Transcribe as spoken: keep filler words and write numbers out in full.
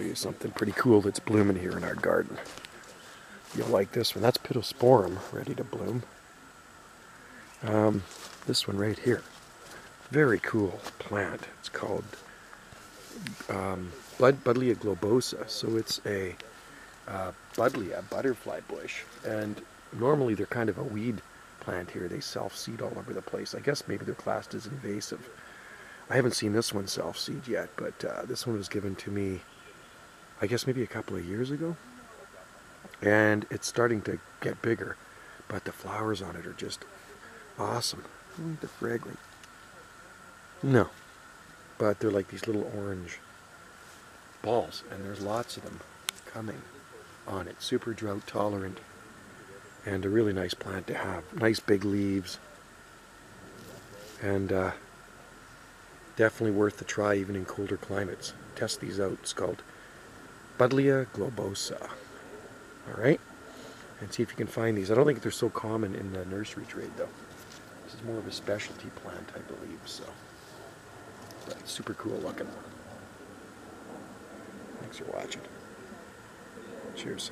I'll show you something pretty cool that's blooming here in our garden. You'll like this one. That's Pittosporum, ready to bloom. Um, this one right here. Very cool plant. It's called um, Buddleja globosa. So it's a uh, buddleja, butterfly bush. And normally they're kind of a weed plant here. They self-seed all over the place. I guess maybe they're classed as invasive. I haven't seen this one self-seed yet, but uh, this one was given to me, I guess maybe a couple of years ago. And it's starting to get bigger, but the flowers on it are just awesome. They're fragrant. No, but they're like these little orange balls, and there's lots of them coming on it. Super drought tolerant, and a really nice plant to have. Nice big leaves, and uh, definitely worth the try even in colder climates. Test these out. It's called Buddleja globosa. All right, and see if you can find these. I don't think they're so common in the nursery trade, though. This is more of a specialty plant, I believe, so. But super cool looking. Thanks for watching. Cheers.